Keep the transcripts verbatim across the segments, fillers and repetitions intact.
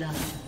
love.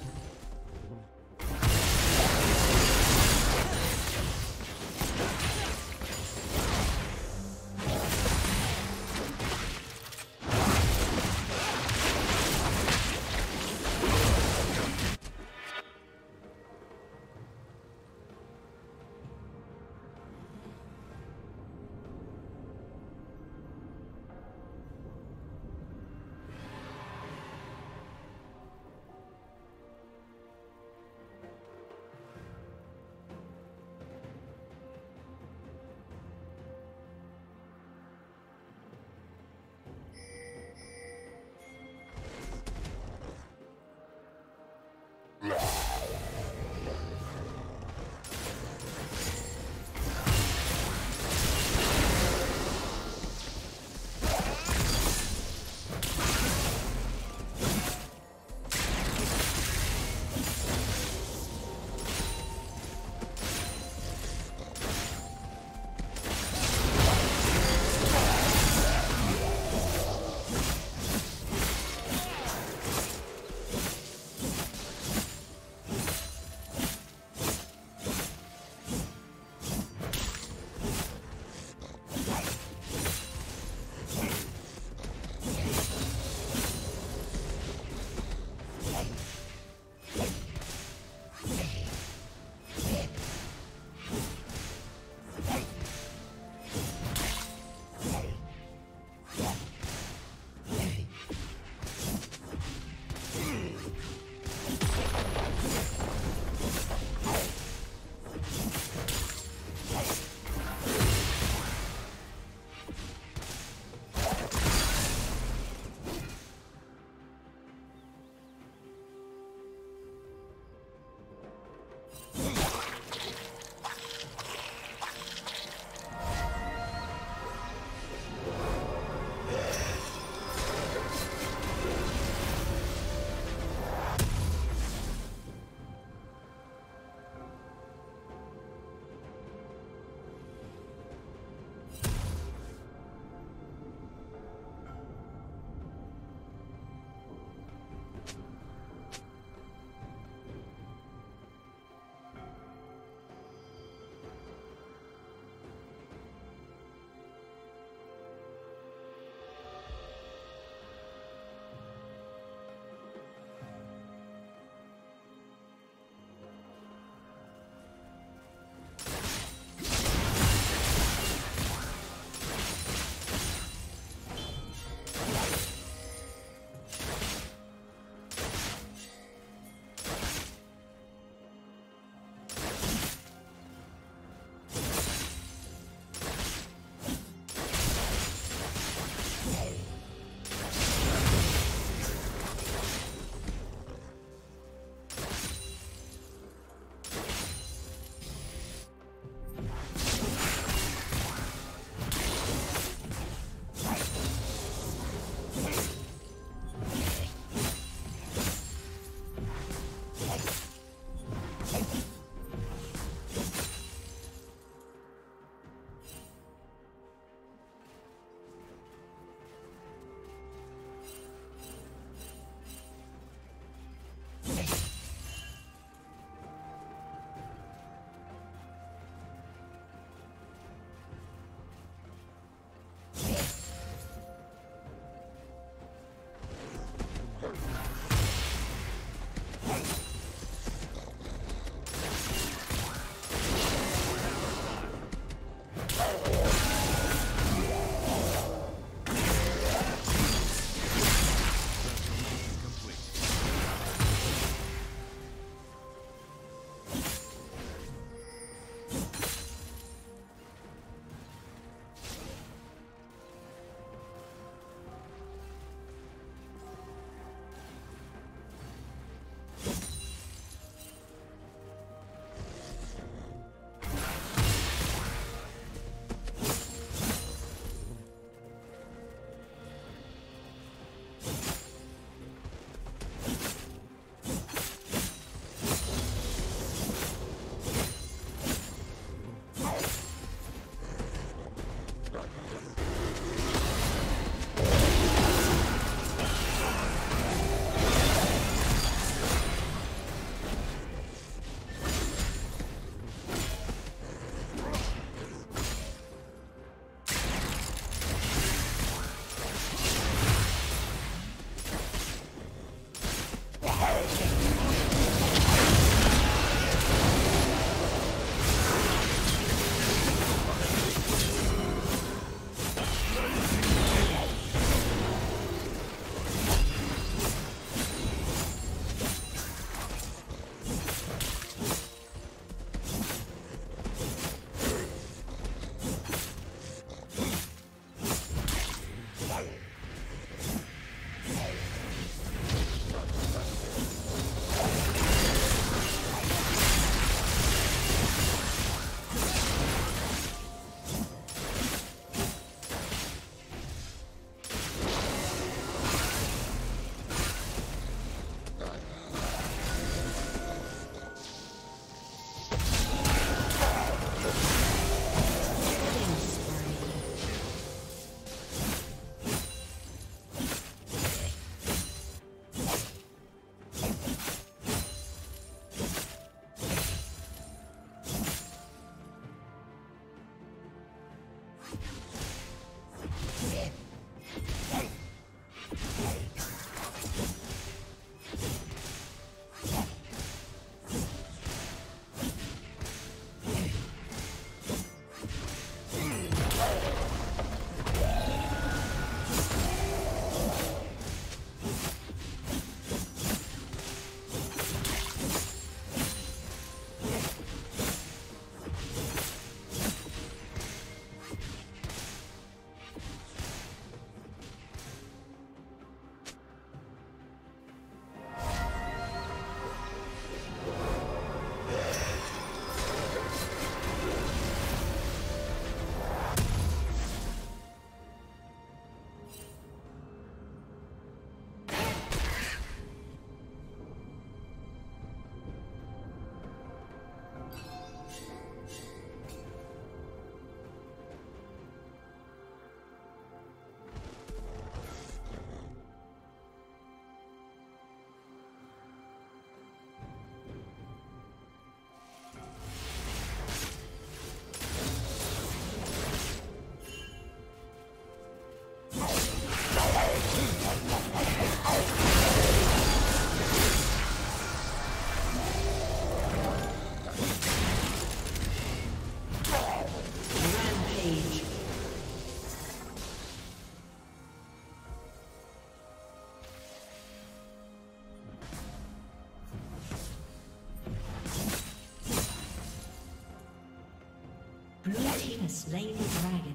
Slain the dragon.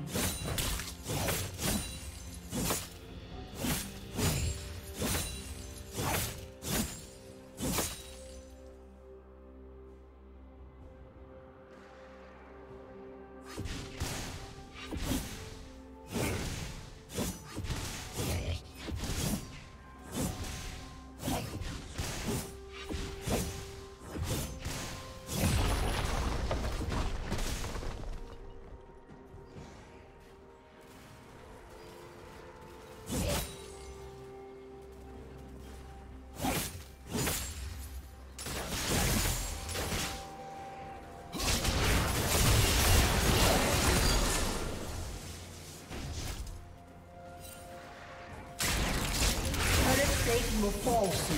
Will fall soon.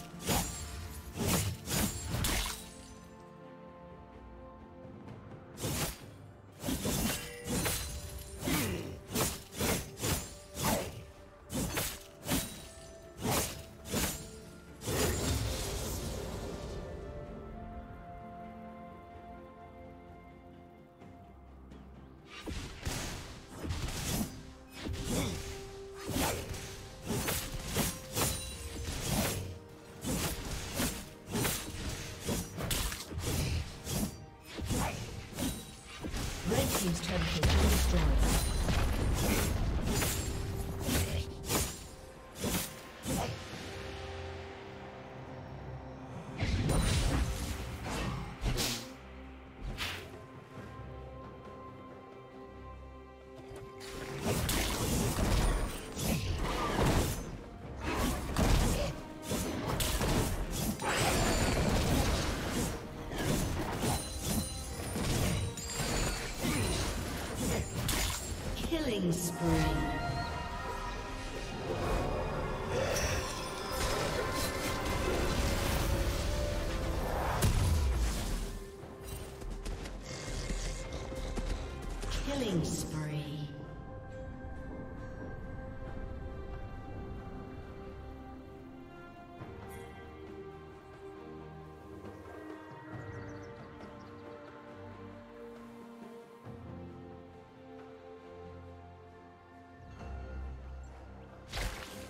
Attempt to destroy. Killing spree.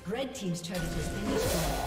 Red team's turret has been destroyed.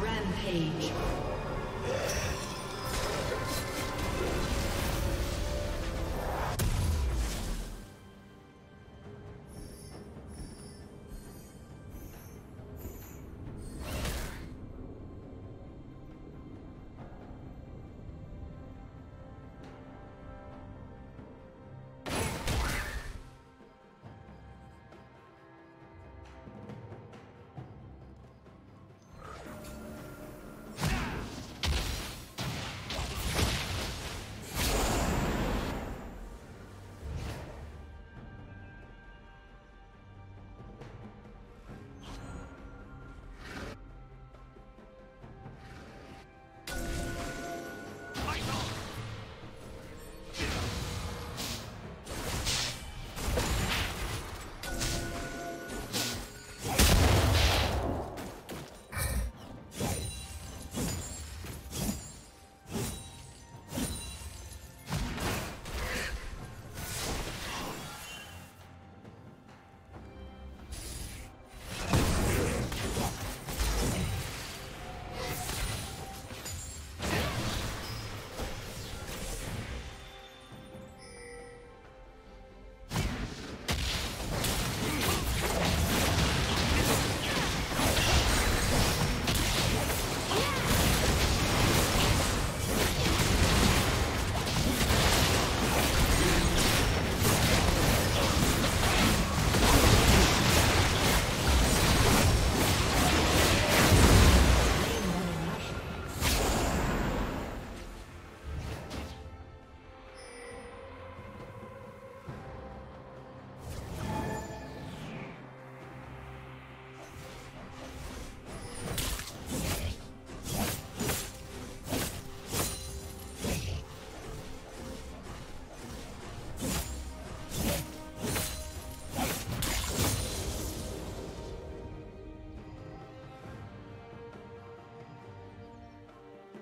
Rampage.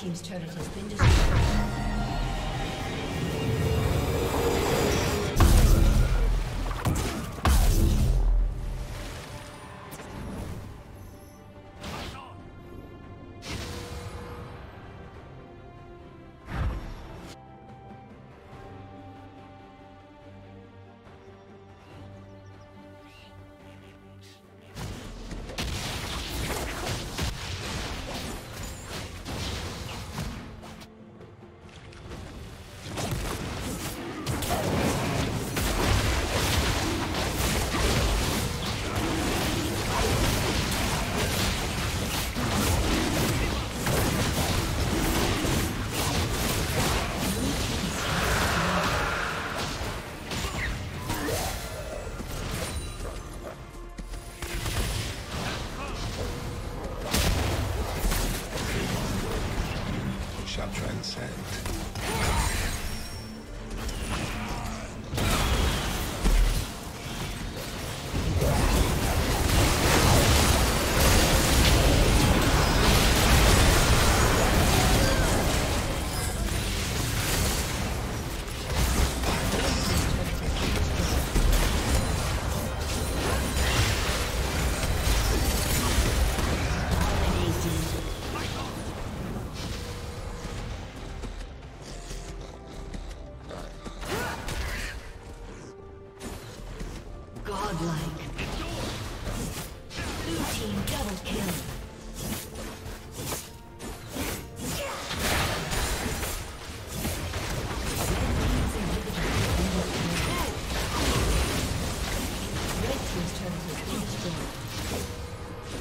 Team's turret has been destroyed.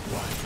What?